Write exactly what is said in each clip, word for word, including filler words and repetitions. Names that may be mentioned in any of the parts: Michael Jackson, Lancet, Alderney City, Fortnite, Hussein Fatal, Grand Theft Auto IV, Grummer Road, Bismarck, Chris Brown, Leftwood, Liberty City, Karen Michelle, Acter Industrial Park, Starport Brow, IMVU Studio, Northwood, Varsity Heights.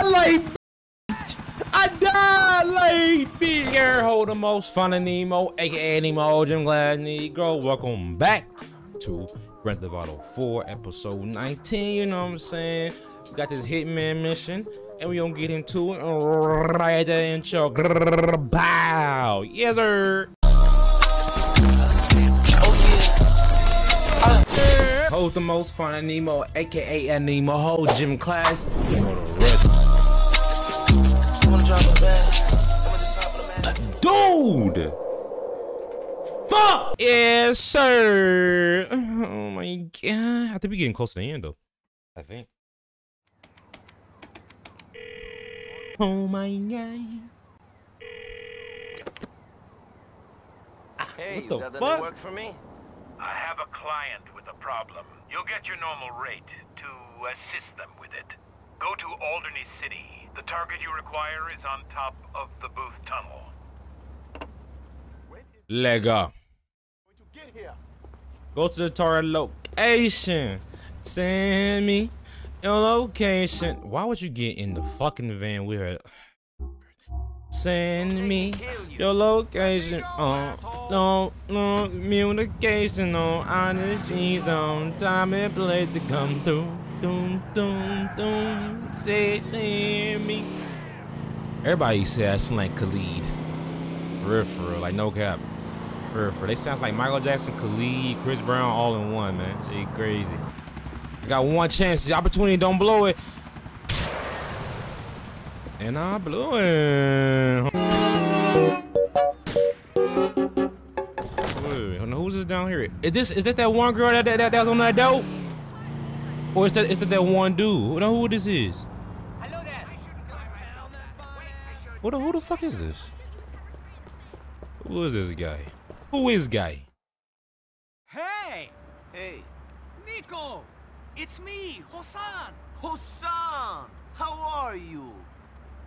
die late, bitch. I die late, bitch. Your hold the most fun and Nemo, aka Nemo, Jim Glad Negro. Welcome back to Grand Theft Auto four, episode nineteen. You know what I'm saying? We got this hitman mission, and we gonna get into it right there in your bow. Yes, sir. Hold the most fun and Nemo, aka Anemo, whole gym class. You know the rest. Dude! Fuck! Yes, sir! Oh my god. I think we're getting close to the end, though. I think. Oh my god. Hey, what the you got fuck? Work for me? I have a client with a problem. You'll get your normal rate to assist them with it. Go to Alderney City. The target you require is on top of the Booth Tunnel. Lega. Go to the target location. Send me your location. Why would you get in the fucking van? We heard. Send me you. your location. Oh, no, no communication. No honesty, on time and place to come through. Doom, doom, doom. Say, send me. Everybody said I sound like Khalid. Real for real, like no cap. Real for real. They sound like Michael Jackson, Khalid, Chris Brown, all in one, man. Shit crazy. I got one chance. The opportunity, don't blow it. And I blew it. Wait, who's this down here? Is this is that that one girl that that, that, that was on that dope? Or is that is that that one dude? Who know who this is? Hello there. Who the who the fuck is this? Who is this guy? Who is guy? Hey, hey, Nico, it's me, Hosan. Hosan, how are you?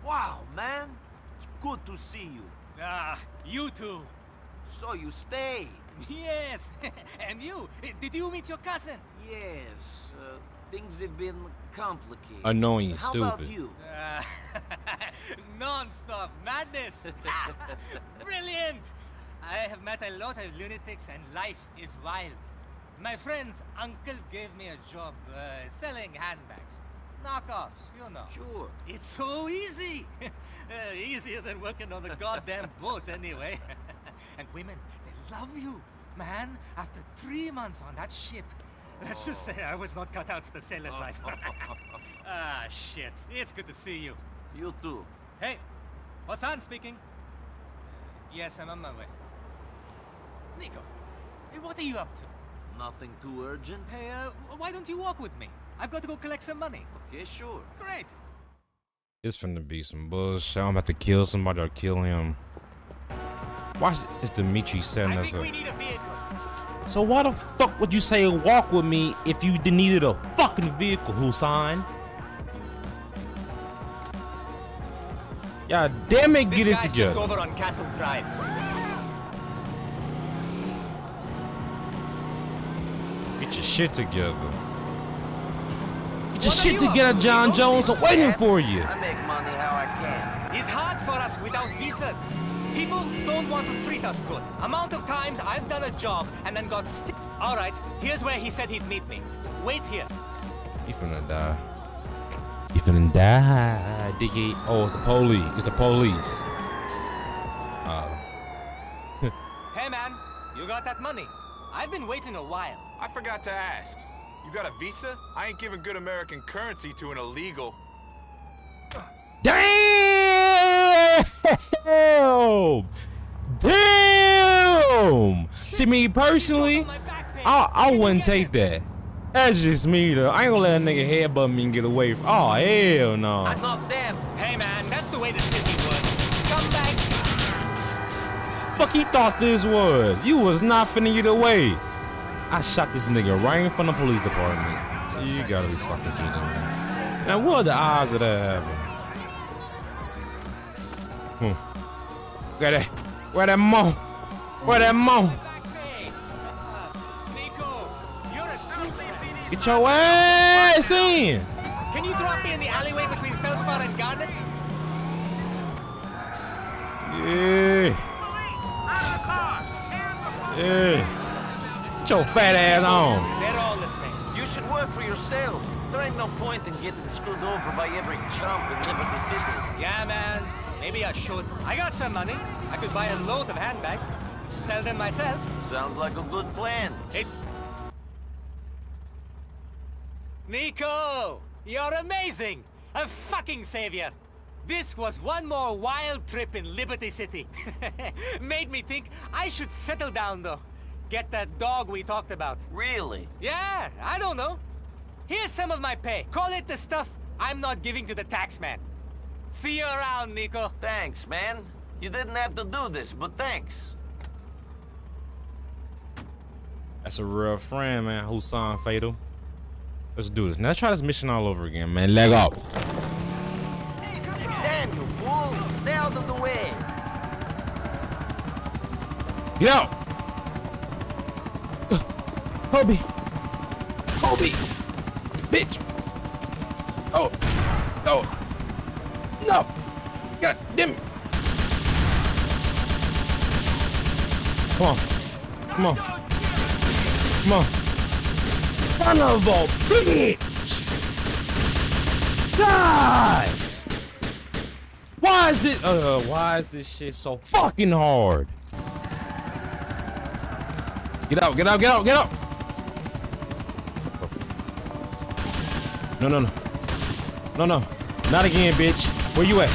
Wow, man! It's good to see you. Ah, uh, you too. So you stay? Yes. And you? Did you meet your cousin? Yes. Uh, things have been complicated. Annoying, How stupid. How about you? Uh, Non-stop madness. Brilliant! I have met a lot of lunatics, and life is wild. My friend's uncle gave me a job uh, selling handbags. Knockoffs, you know. Sure. It's so easy. uh, easier than working on the goddamn boat, anyway. And women, they love you, man. After three months on that ship, let's oh. just say I was not cut out for the sailor's oh. life. Ah, shit. It's good to see you. You too. Hey, Hosan speaking. Yes, I'm on my way. Nico, what are you up to? Nothing too urgent. Hey, uh, why don't you walk with me? I've got to go collect some money. Okay, sure. Great. It's finna be some bullshit. I'm about to kill somebody or kill him. Why is Dimitri setting us up? We need a vehicle. So why the fuck would you say walk with me if you needed a fucking vehicle, Hosan? Yeah, damn it, this get guy's it together. Just over on Castle Drive. Get your shit together. Get your shit together, John Jones. I'm waiting for you. I make money how I can. It's hard for us without visas. People don't want to treat us good. Amount of times I've done a job and then got st- All right, here's where he said he'd meet me. Wait here. You finna die. You finna die, Diggy. Oh, it's the police. It's the police. Uh oh. Hey, man. You got that money? I've been waiting a while. I forgot to ask. You got a visa? I ain't giving good American currency to an illegal. Damn! Damn! See, me personally, I I wouldn't take that. That's just me though. I ain't gonna let a nigga headbutt me and get away from. Oh hell no! I'm not them. Hey man, that's the way the city works. Come back. Fuck, he thought this was. You was not finna get away. I shot this nigga right in front of the police department. You gotta be fucking kidding me. Now what are the odds of that happening? Hmm. Where that, where that mo? Where that mo? Get your ass in! Can you drop me in the alleyway between Feldspar and Guy? Get your fat ass on. They're all the same. You should work for yourself. There ain't no point in getting screwed over by every chump in Liberty City. Yeah, man. Maybe I should. I got some money. I could buy a load of handbags. Sell them myself. Sounds like a good plan. It... Nico! You're amazing! A fucking savior! This was one more wild trip in Liberty City. Made me think I should settle down, though. Get that dog we talked about. Really? Yeah, I don't know. Here's some of my pay. Call it the stuff I'm not giving to the tax man. See you around, Nico. Thanks, man. You didn't have to do this, but thanks. That's a real friend, man. Hussein Fatal. Let's do this. Now let's try this mission all over again, man. Leg up. Hey, damn, you fool. Stay out of the way. Get out. Kobe. Kobe. Bitch. Oh. Oh. No. God damn it. Come on. Come on. Come on. Son of a bitch! Die! Why is this? Uh, why is this shit so fucking hard? Get out! Get out! Get out! Get out! No! No! No! No! No! Not again, bitch! Where you at?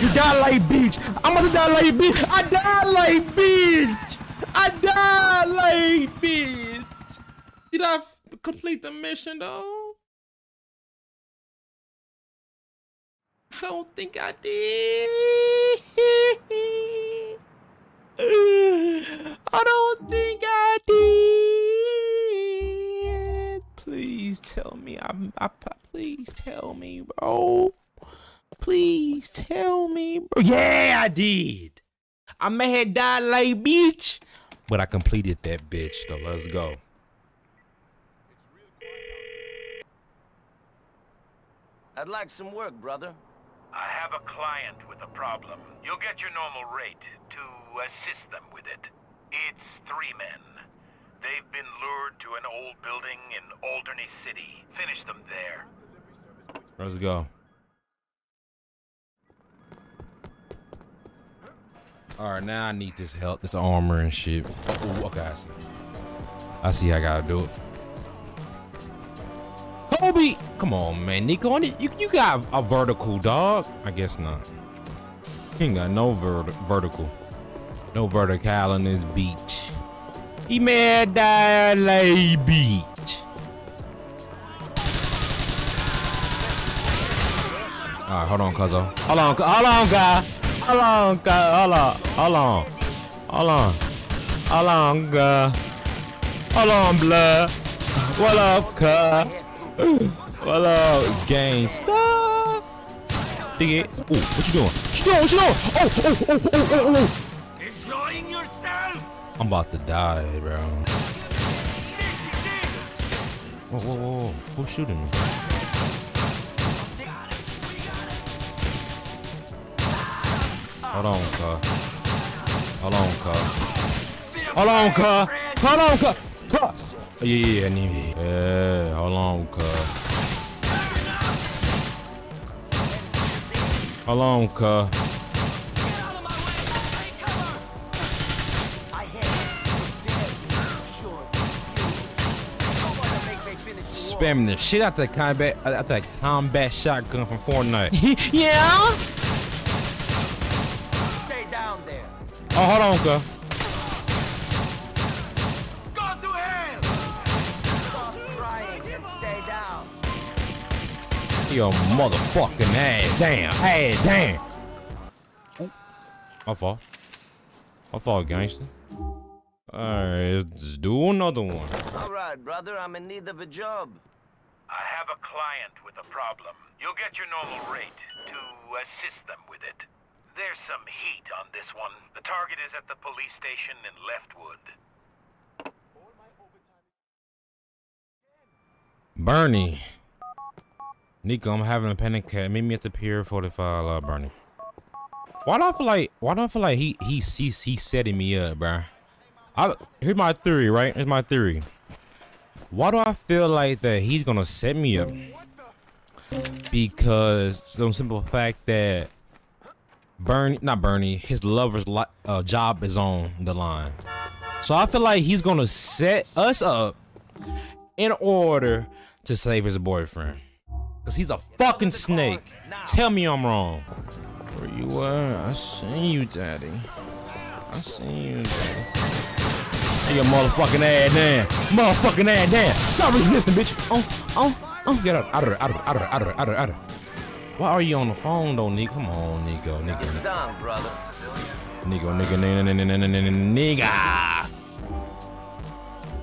You died like bitch! I'm gonna die like bitch! I died like bitch! I died like bitch! Did I f complete the mission though? I don't think I did. I don't think I did. Please tell me. I, I, please tell me, bro. Please tell me, bro. Yeah, I did. I may have died like bitch, but I completed that bitch. So let's go. I'd like some work, brother. I have a client with a problem. You'll get your normal rate to assist them with it. It's three men. They've been lured to an old building in Alderney City. Finish them there. Let's go. All right, now I need this help, this armor and shit. Oh, okay, I see. I see. I gotta do it. Kobe! Come on, man. Nico, you, you got a vertical, dog. I guess not. He ain't got no ver vertical. No vertical on this beach. He may die like beach. All right, hold on, cuzzo. Hold on, hold on, guy. Hold on, guy. Hold on. Hold on. Hold on. Hold on, guy. Hold on, blood. What up, cuz? What up, gangsta? Dig it. Ooh, what you doing? What you doing? What you doing? Oh, oh, oh, oh, oh, oh. Destroying yourself. I'm about to die, bro. Whoa, whoa, whoa. Who's shooting me? Hold on, car. Hold on, car. Hold on, car. Hold on, car. Hold on, car. Yeah, yeah, yeah, yeah, hold on, cuz. Hold on, cuz. Spamming the shit out that combat, out that combat shotgun from Fortnite. Yeah. Stay down there. Oh, hold on, cuz. Your motherfucking ass, damn, hey, damn. Ooh. My fault. My fault, gangster. Alright, let's do another one. Alright, brother, I'm in need of a job. I have a client with a problem. You'll get your normal rate to assist them with it. There's some heat on this one. The target is at the police station in Leftwood. Bernie. Nico, I'm having a panic attack. Meet me at the pier forty-five, uh, Bernie. Why do I feel like, why do I feel like he, he, he's, he's setting me up, bruh? I I, here's my theory, right? Here's my theory. Why do I feel like that he's gonna set me up? Because some simple fact that Bernie, not Bernie, his lover's li uh, job is on the line. So I feel like he's gonna set us up in order to save his boyfriend. Cause he's a fucking snake. Tell me I'm wrong. Where you were? I seen you, daddy. I seen you, daddy. Your motherfucking ass down. Motherfucking ass down. Stop resisting, bitch. Oh, oh, oh. Get up. Out of there. Out of there. Out of there. Out of there. Out of there. Out of there. Why are you on the phone, though, nigga? Come on, nigga. Nigga. Nigga, nigga, nigga, nigga, nigga, nigga.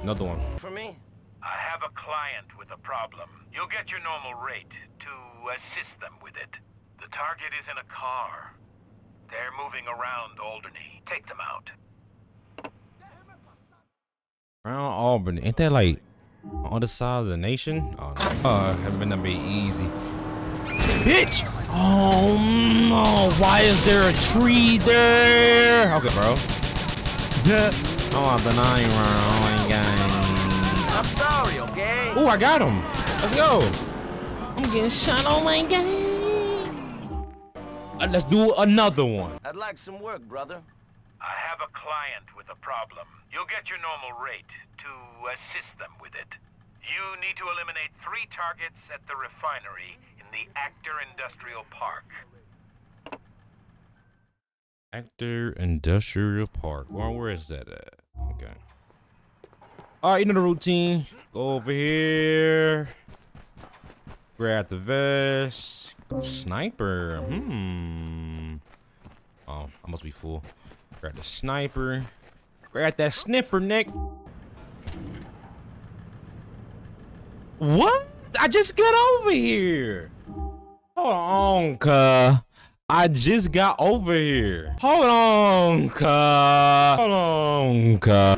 Another one. For me, I have a client with a problem. You'll get your normal rate to assist them with it. The target is in a car. They're moving around Alderney. Take them out. Around Albany, ain't that like on the side of the nation? Oh, no. uh, haven't been that be easy, bitch. Oh no, why is there a tree there? Okay, bro. Oh, I've been eyeing around. I'm sorry, okay. Oh, I got him. Let's go. I'm getting shot. Oh my god. Uh, let's do another one. I'd like some work, brother. I have a client with a problem. You'll get your normal rate to assist them with it. You need to eliminate three targets at the refinery in the Acter Industrial Park. Acter Industrial Park. Well, where is that at? Okay. Alright, you know the routine. Go over here. Grab the vest. Sniper. Hmm. Oh, I must be full. Grab the sniper. Grab that snipper, Nick. What? I just got over here. Hold on, cuh. I just got over here. Hold on, cuh. Hold on, cuh.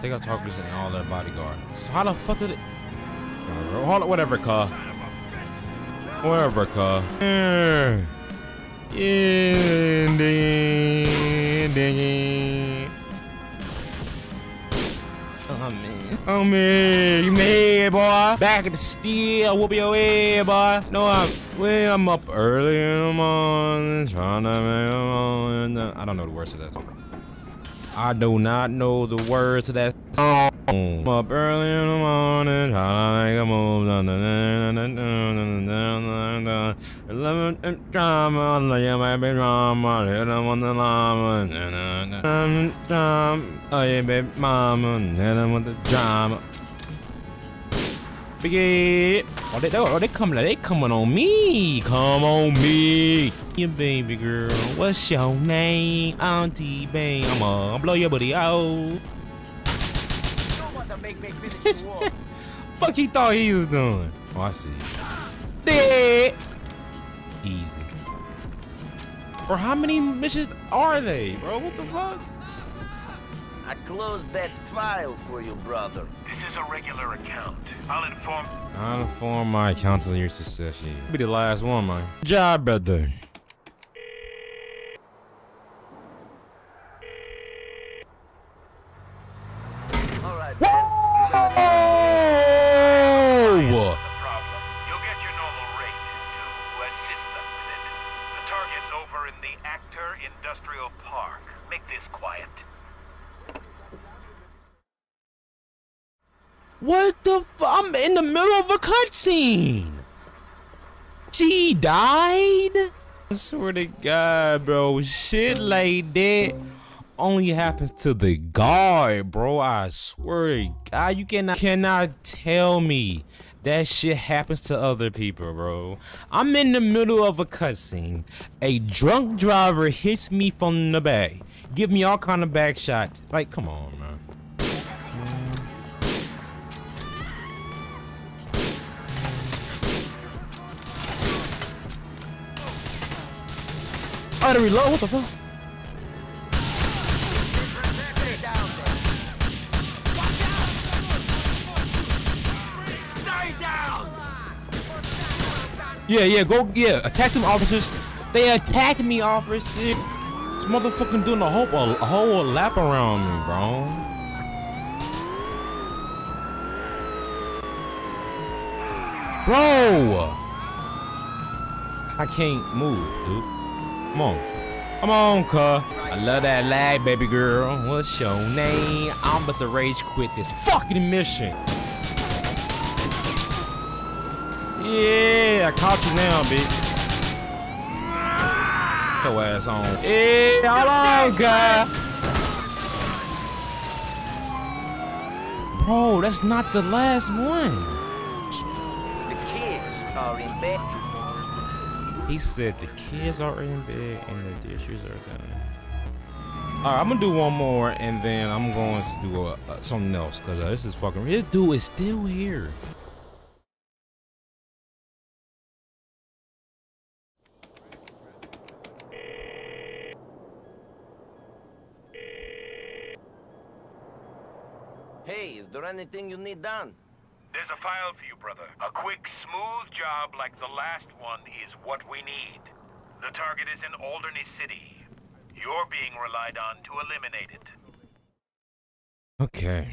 They got talkers and all that bodyguard. So how the fuck did it? Hold on, whatever, cuh. Whatever, cuh. Yeah. Yeah, ding, ding. Oh man, oh man, you made, boy. Back at the steel, whoop your head, boy. No, I'm way. I'm up early in the morning, trying to make a morning. I don't know the words to that. I do not know the words to that. I'm up early in the morning, trying to make a move. Oh, they, oh, they coming, they coming on me. Come on me. Your baby girl, what's your name? Auntie Bang. I'm gonna blow your booty out. Fuck he thought he was doing. Oh, I see. Dead. Easy. Bro, how many missions are they, bro? What the fuck? I closed that file for you, brother. This is a regular account. I'll inform. I'll inform my account of your success. Be the last one, man. Good job, brother. All right. What the f- I'm in the middle of a cutscene. She died? I swear to God, bro. Shit like that only happens to the guard, bro. I swear to God, you cannot, cannot tell me that shit happens to other people, bro. I'm in the middle of a cutscene. A drunk driver hits me from the back. Give me all kind of back shots. Like, come on, man. I had to reload, what the fuck? Yeah, yeah, go, yeah, attack them officers. They attack me, officers. This motherfucking doing a whole, a whole lap around me, bro. Bro! I can't move, dude. Come on. Come on, cuh. I love that lag, baby girl. What's your name? I'm about to rage quit this fucking mission. Yeah, I caught you now, bitch. Get your ass on. Yeah, hold on, guy. Bro, that's not the last one. The kids are in bed. He said the kids are in bed and the dishes are done. All right, I'm gonna do one more and then I'm going to do a, uh, something else because uh, this is fucking. This dude is still here. Hey, is there anything you need done? There's a file for you, brother. A quick, smooth job like the last one is what we need. The target is in Alderney City. You're being relied on to eliminate it. Okay.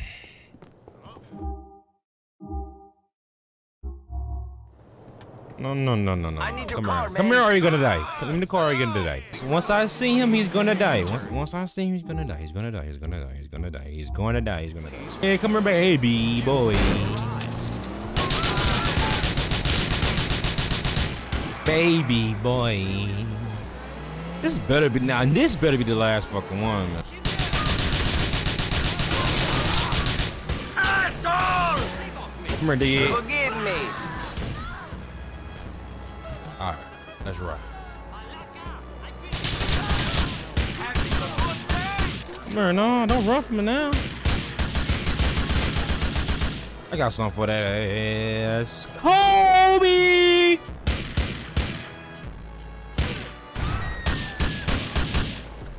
No, no, no, no, no. I need your Come car, here. Man. Come here or you're gonna die. Come in the car or you're gonna die. Once I see him, he's gonna die. Once, once I see him, he's gonna die. He's gonna die. He's gonna die. He's gonna die. He's gonna die. He's gonna die. He's gonna die. Hey, come here, baby boy. Baby boy. This better be now. This better be the last fucking one. Man. Asshole! Come here, dude. Forgive me. Alright, let's ride. No, no, don't run from me now. I got something for that ass. Kobe!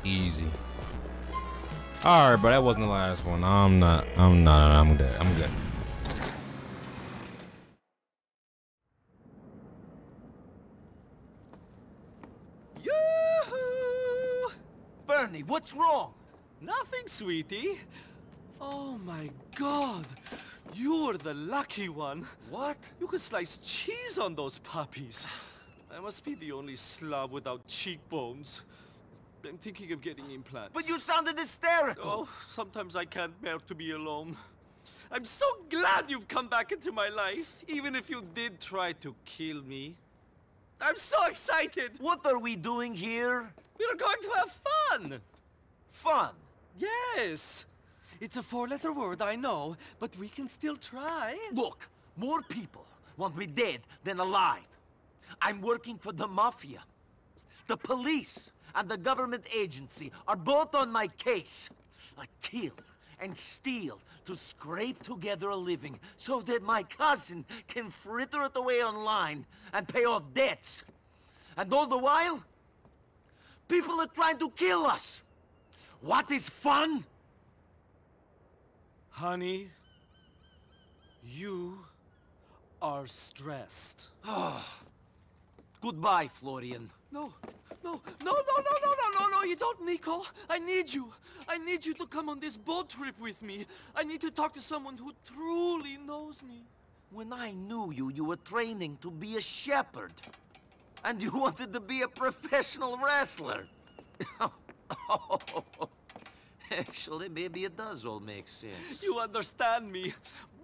Easy. Alright, but that wasn't the last one. I'm not, I'm not, I'm good, I'm good. What's wrong? Nothing, sweetie. Oh my God, you're the lucky one. What? You could slice cheese on those puppies. I must be the only slob without cheekbones. I'm thinking of getting implants. But you sounded hysterical. Oh, sometimes I can't bear to be alone. I'm so glad you've come back into my life, even if you did try to kill me. I'm so excited. What are we doing here? We're going to have fun! Fun? Yes! It's a four-letter word, I know, but we can still try. Look, more people want me dead than alive. I'm working for the mafia. The police and the government agency are both on my case. I kill and steal to scrape together a living so that my cousin can fritter it away online and pay off debts. And all the while, people are trying to kill us! What is fun? Honey, you are stressed. Oh. Goodbye, Florian. No, no, no, no, no, no, no, no, no, you don't, Nico. I need you. I need you to come on this boat trip with me. I need to talk to someone who truly knows me. When I knew you, you were training to be a shepherd. And you wanted to be a professional wrestler. Actually, maybe it does all make sense. You understand me.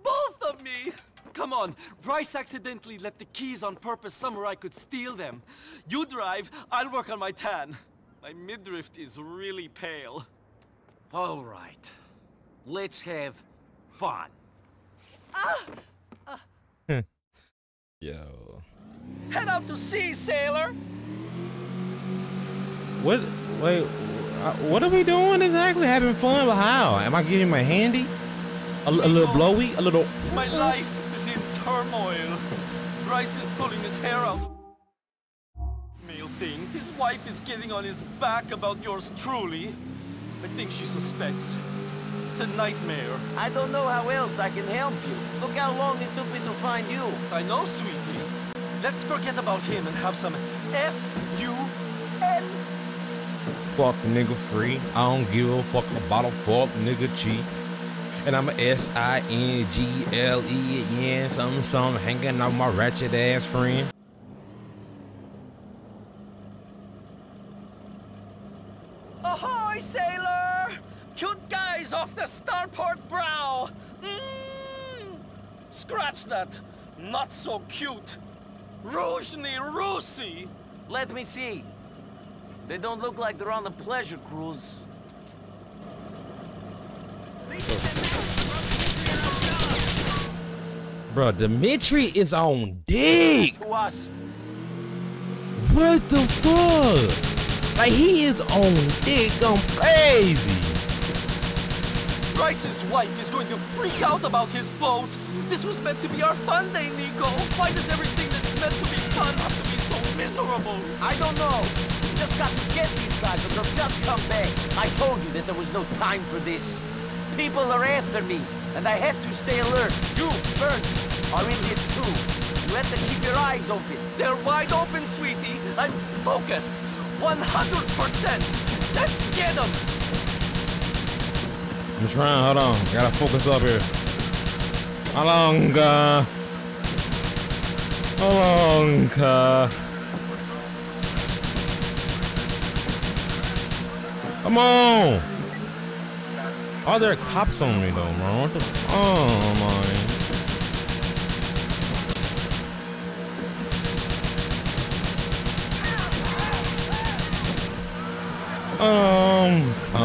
Both of me. Come on. Bryce accidentally left the keys on purpose somewhere I could steal them. You drive. I'll work on my tan. My midriff is really pale. All right. Let's have fun. Ah! Ah. Yo. Head out to sea, sailor. What? Wait. What are we doing exactly? Having fun? But how? Am I giving my handy? A, a little blowy? A little? My life is in turmoil. Bryce is pulling his hair out. Meal thing. His wife is getting on his back about yours truly. I think she suspects. It's a nightmare. I don't know how else I can help you. Look how long it took me to find you. I know, sweetie. Let's forget about him and have some F U N. Fuck nigga free. I don't give a fuck about a fuck nigga cheat. And I'm a S I N G L E, yeah, something, something, hanging out with my ratchet ass friend. Ahoy, sailor! Cute guys off the Starport Brow! Mm. Scratch that! Not so cute! Różni Rusi! Let me see. They don't look like they're on a pleasure cruise. Bro, Dimitri is on dick. What the fuck? Like, he is on dick. I'm crazy. Bryce's wife is going to freak out about his boat. This was meant to be our fun day, Nico. Why does everything that's meant to be fun have to be so miserable? I don't know. We just got to get these guys or they'll just come back. I told you that there was no time for this. People are after me, and I have to stay alert. You, Bert, are in this too. You have to keep your eyes open. They're wide open, sweetie. I'm focused. one hundred percent. Let's get them. I'm trying. Hold on. I gotta focus up here. How long? Uh, how long? Uh, come on. Oh, there are cops on me though, man. What the f- oh my. Um, uh,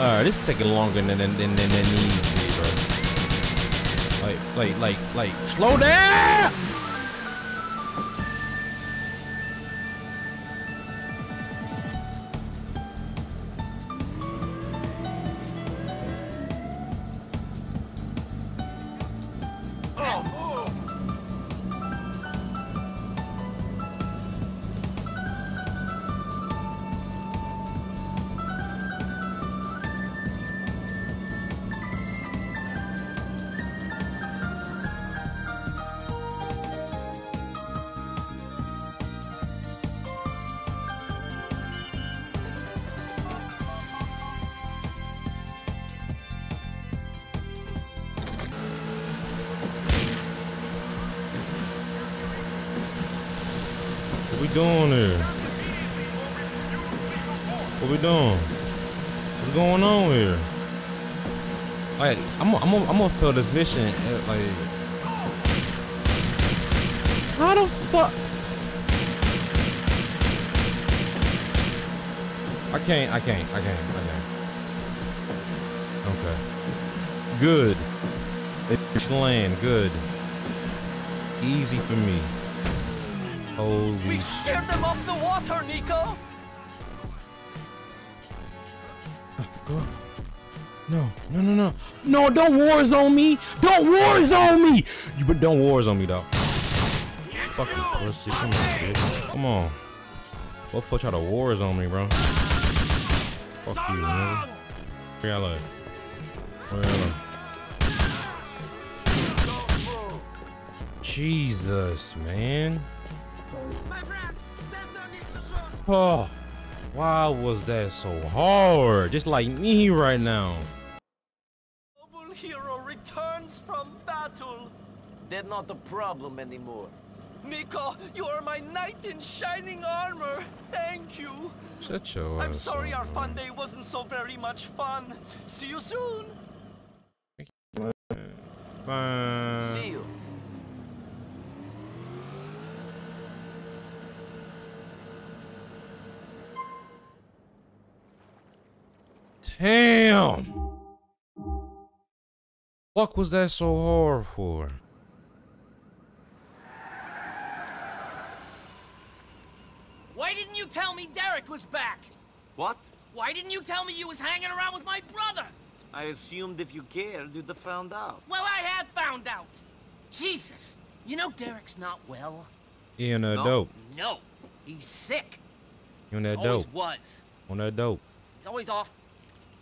all right, this is taking longer than than than than needs to be, bro. Like, like, like, like, slow down. Doing here? What we doing? What's going on here? Like, I'm I'm I'm, I'm gonna fill this mission. Like, how the fuck? I can't. I can't. I can't. I can't. Okay. Good. It's land. Good. Easy for me. Holy we scared them off the water, Nico. Oh, God. No, no, no, no, no! Don't wars on me! Don't wars on me! You but don't wars on me, dog. Fucking pussy! Come on, dude. Come on. What for try to wars on me, bro? Fuck so you, man. Where y'all at? Where y'all at? Jesus, man. My friend, there's no need to shoot. Oh, why was that so hard? Just like me right now. Noble hero returns from battle. They're not a problem anymore. Nico, you are my knight in shining armor. Thank you. Shut your I'm ass sorry on, our fun day wasn't so very much fun. See you soon. Bye. See you. Damn! What was that so hard for? Why didn't you tell me Derek was back? What? Why didn't you tell me you was hanging around with my brother? I assumed if you cared, you'd have found out. Well, I have found out. Jesus, you know Derek's not well. He on that dope. No, he's sick. He on that dope. Always was. On that dope. He's always off.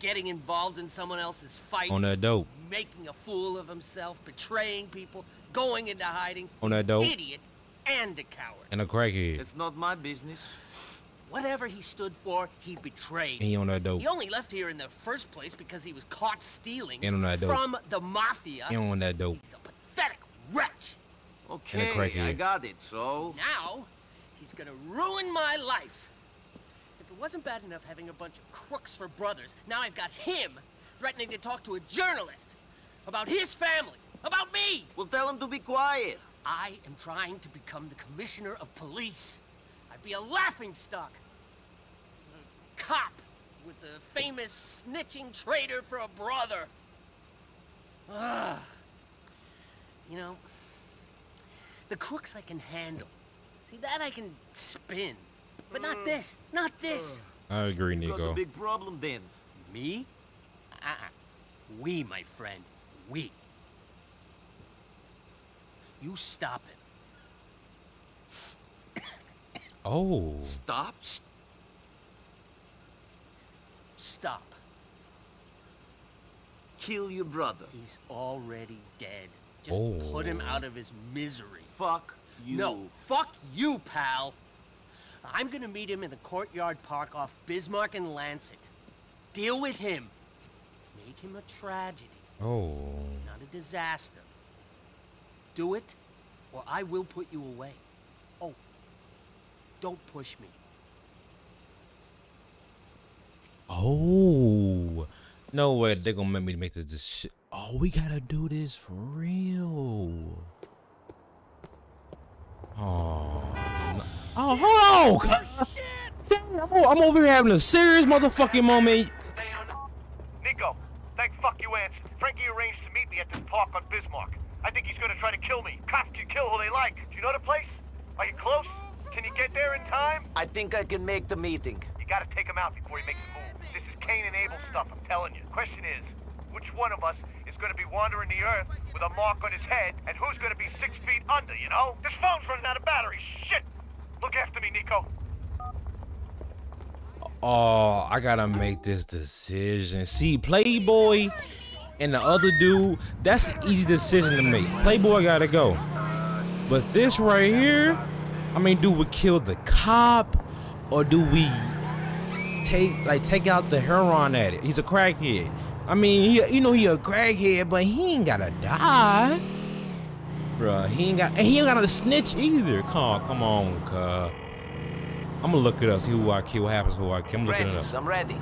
Getting involved in someone else's fight. On that dope. Making a fool of himself, betraying people, going into hiding. On that dope. He's an idiot and a coward. And a crackhead. It's not my business. Whatever he stood for, he betrayed. He on that dope. He only left here in the first place because he was caught stealing from the mafia. He on that dope. He's a pathetic wretch. Okay, I got it, so... Now, he's gonna ruin my life. If it wasn't bad enough having a bunch of crooks for brothers, now I've got him threatening to talk to a journalist about his family, about me. Well, tell him to be quiet. I am trying to become the commissioner of police. I'd be a laughingstock. Cop with the famous snitching traitor for a brother. Ugh. You know, the crooks I can handle. See, that I can spin. But not this. Not this. I agree, Nico. Got a big problem then. Me? Uh-uh. We, my friend. We. You stop it. Oh. Stop? Stop. Kill your brother. He's already dead. Just oh. put him out of his misery. Fuck you. No, fuck you, pal. I'm gonna meet him in the courtyard park off Bismarck and Lancet. Deal with him. Make him a tragedy. Oh. Not a disaster. Do it, or I will put you away. Oh, don't push me. Oh, no way they're gonna make me make this, this shit. Oh, we gotta do this for real. Oh, oh, hello. Oh, shit. I'm over here having a serious motherfucking moment. Nico, thank fuck you, Ants. Frankie arranged to meet me at this park on Bismarck. I think he's gonna try to kill me. Cops can kill who they like. Do you know the place? Are you close? Can you get there in time? I think I can make the meeting. You gotta take him out before he makes a move. This is Cain and Abel stuff, I'm telling you. Question is, which one of us is gonna be wandering the earth with a mark on his head, and who's gonna be six feet under, you know? This phone's running out of battery, shit! Look after me, Nico. Oh, I gotta make this decision. See, Playboy and the other dude, that's an easy decision to make. Playboy gotta go. But this right here, I mean, do we kill the cop or do we take like take out the heroin addict? He's a crackhead. I mean, he, you know he a crackhead, but he ain't gotta die. Bruh, he ain't got and he ain't gotta snitch either. Come on, come on, cuz. I'm gonna look it up, see who I kill, what happens who I kill. I'm looking it up. I'm ready.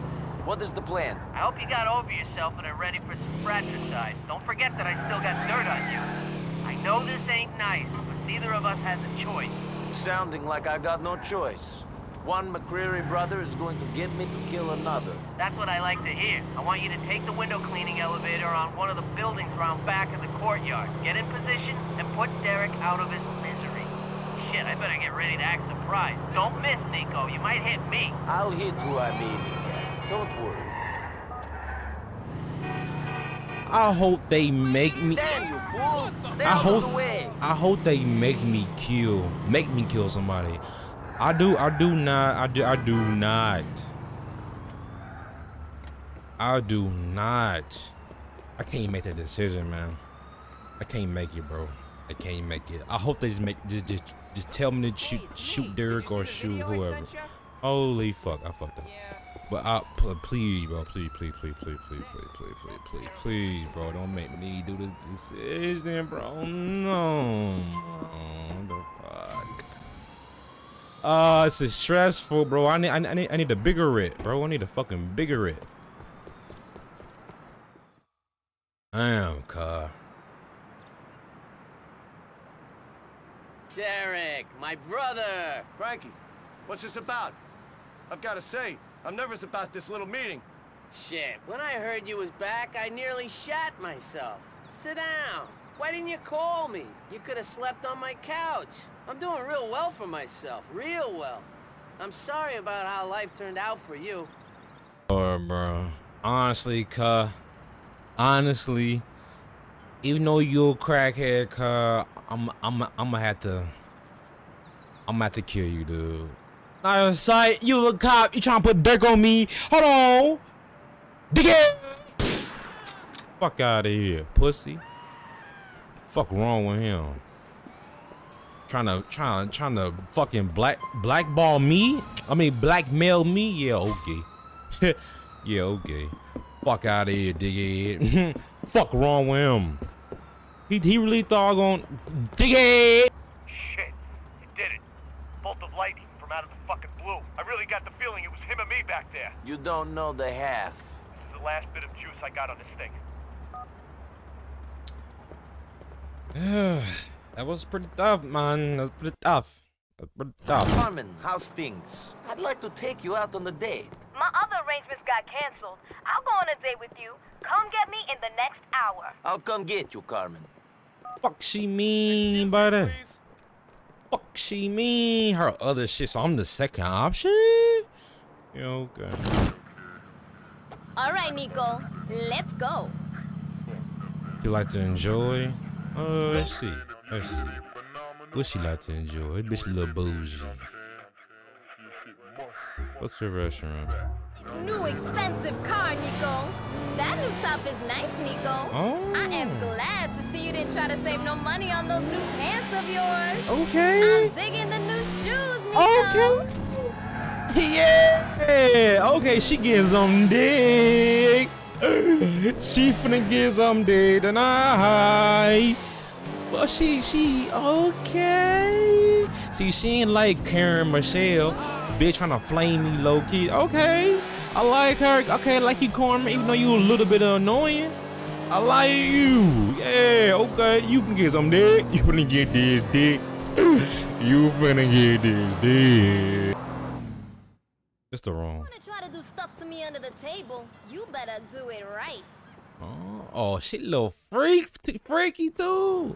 What is the plan? I hope you got over yourself and are ready for some fratricide. Don't forget that I still got dirt on you. I know this ain't nice, but neither of us has a choice. It's sounding like I got no choice. One McCreary brother is going to get me to kill another. That's what I like to hear. I want you to take the window cleaning elevator on one of the buildings around back of the courtyard. Get in position and put Derek out of his misery. Shit, I better get ready to act surprised. Don't miss, Nico. You might hit me. I'll hit who I mean. Don't worry. I hope they make me. Damn, you fool. I hope. I hope they make me kill. Make me kill somebody. I do. I do not. I do. I do not. I do not. I can't make that decision, man. I can't make it, bro. I can't make it. I hope they just make. Just, just, just tell me to shoot, shoot Derek or shoot whoever. Holy fuck! I fucked up. But I, please, bro, please, please, please, please, please, please, please, please, please, please, bro, don't make me do this decision, bro. No, what the fuck? Uh, this is stressful, bro. I need, I need, I need a bigger writ, bro. I need a fucking bigger writ. Damn, car. Derek, my brother. Frankie, what's this about? I've got to say. I'm nervous about this little meeting. Shit, when I heard you was back, I nearly shat myself. Sit down. Why didn't you call me? You could have slept on my couch. I'm doing real well for myself, real well. I'm sorry about how life turned out for you. Oh, bro. Honestly, cuh. Honestly, even though you're a crackhead, cuh, I'm, I'm, I'm gonna have to, I'm gonna have to kill you, dude. I'm sorry, you a cop, you trying to put dirt on me. Hold on. Dickhead. Fuck out of here, pussy. Fuck wrong with him. Trying to, trying, trying to fucking black, blackball me? I mean, blackmail me? Yeah, okay. Yeah, okay. Fuck out of here, dighead. Fuck wrong with him. He, he really thought on dighead. Shit, he did it. Bolt of lightning from out of the fucking blue. I really got the feeling it was him and me back there. You don't know the half. This is the last bit of juice I got on this thing. That was pretty tough, man. That's pretty tough. That's pretty tough. Carmen, how's things? I'd like to take you out on a date. My other arrangements got canceled. I'll go on a date with you. Come get me in the next hour. I'll come get you, Carmen. Fuck she mean by that? Fuck she mean? Her other shit, so I'm the second option? Yeah, okay. Alright, Nico. Let's go. You like to enjoy? Uh, let's see. Let's see. What she like to enjoy? That bitch a little bougie. What's your restaurant? It's new expensive car, Nico. That new top is nice, Nico. Oh. I am glad to see you didn't try to save no money on those new pants of yours. Okay. I'm digging the new shoes, Nico. Okay. Yeah. Okay, she getting some dick. She finna get some day tonight. But she, she, okay. See, she ain't like Karen Michelle. Bitch trying to flame me low key. Okay. I like her. Okay, I like you, Carmen, even though you a little bit annoying. I like you. Yeah, okay. You can get some dick. You finna get this dick. You finna get this dick. It's the wrong. You wanna try to do stuff to me under the table? You better do it right. Oh, oh she little freak, freaky too.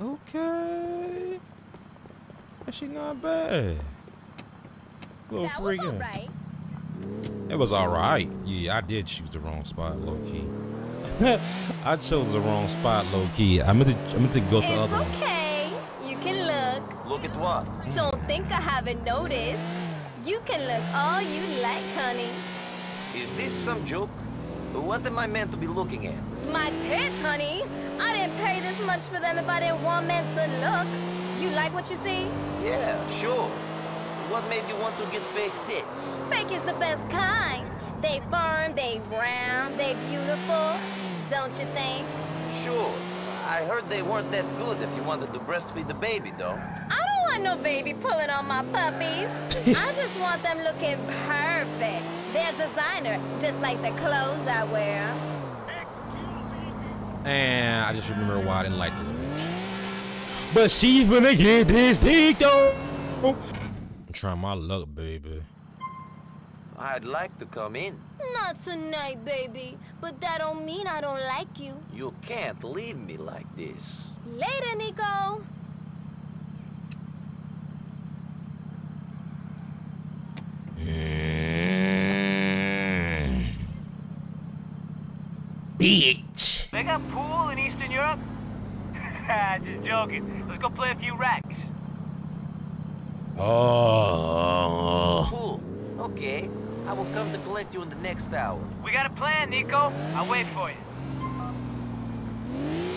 Okay, she not bad. Little that freaky. Was all right. It was all right. Yeah, I did choose the wrong spot, low key. I chose the wrong spot, low key. I meant to, I meant to go to it's other. It's okay. One. You can look. Look at what? Don't think I haven't noticed. You can look all you like, honey. Is this some joke? What am I meant to be looking at? My tits, honey. I didn't pay this much for them if I didn't want men to look. You like what you see? Yeah, sure. What made you want to get fake tits? Fake is the best kind. They firm, they round, they beautiful. Don't you think? Sure. I heard they weren't that good if you wanted to breastfeed the baby, though. I I don't want no baby pulling on my puppies. I just want them looking perfect. They're designer, just like the clothes I wear. And I just remember why I didn't like this bitch. But she's gonna get this dick though. I'm trying my luck, baby. I'd like to come in. Not tonight, baby. But that don't mean I don't like you. You can't leave me like this. Later, Nico. Bitch. They got pool in Eastern Europe? Just joking. Let's go play a few racks. Oh. Pool. Okay. I will come to collect you in the next hour. We got a plan, Nico. I'll wait for you.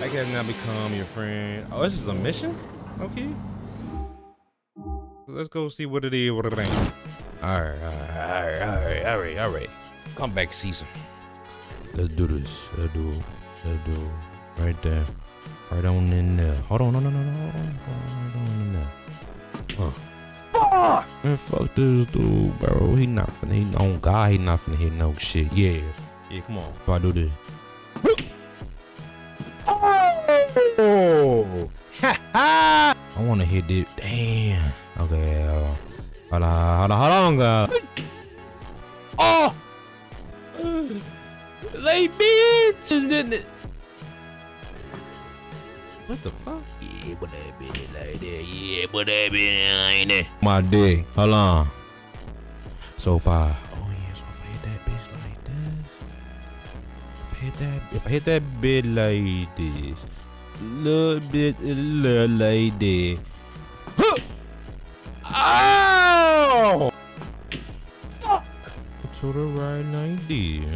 I cannot become your friend. Oh, this is a mission? Okay. Let's go see what it is, what it ain't. Alright, alright, alright, alright, alright. Comeback season. Let's do this. Let's do it. Let's do it. Right there. Right on in there. Hold on, no, no, no, no. Right on in there. Huh. Fuck! Man, fuck this dude, bro. He not finna, he, on God, he not finna hit no shit. Yeah. Yeah, come on. If I do this. Oh! Ha ha! I wanna hit this. Damn. Okay, uh. Hold on, hold on, hold on, guys. Oh! They bitches didn't it? What the fuck? Yeah, but that bitch like that. Yeah, but that bitch like that. My dick. Hold on. So far. Oh yeah, so if I hit that bitch like this. If I hit that, if I hit that bitch like this. Little bit, a little like that. Huh! Oh! Fuck! To the right idea.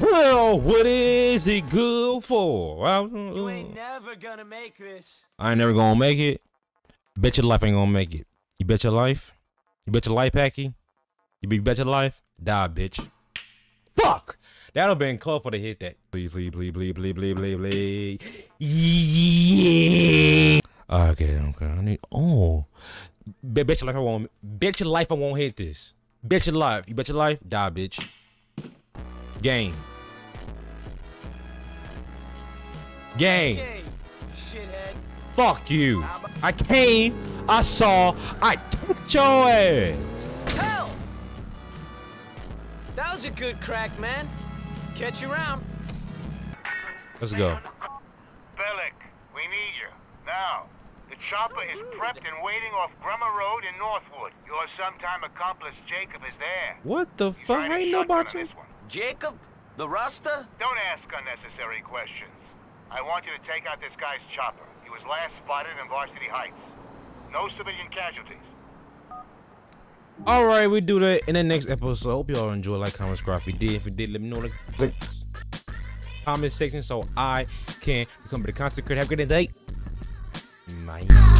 Well, what is it good for? I, uh, you ain't never gonna make this. I ain't never gonna make it. Bet your life ain't gonna make it. You bet your life. You bet your life, Packy. You be bet your life. Die, bitch. Fuck! That'll been close for the hit that. Please, please, please, please, please, please, please, please. Yeah. Okay, okay. I need. Oh. Bet, bet your life I won't. Bet your life I won't hit this. Bet your life. You bet your life. Die, bitch. Game. Game. Hey, shithead. Fuck you. I came. I saw. I took your ass. Hell. That was a good crack, man. Catch you around. Let's go. Bellick, we need you. Now, the chopper is prepped and waiting off Grummer Road in Northwood. Your sometime accomplice Jacob is there. What the fuck? I ain't know about you. Jacob? The Rasta? Don't ask unnecessary questions. I want you to take out this guy's chopper. He was last spotted in Varsity Heights. No civilian casualties. Alright, we do that in the next episode. Hope y'all enjoyed. Like, comment, subscribe if you did. If you did, let me know in the comment section so I can become the content creator. Have a good day. Nice.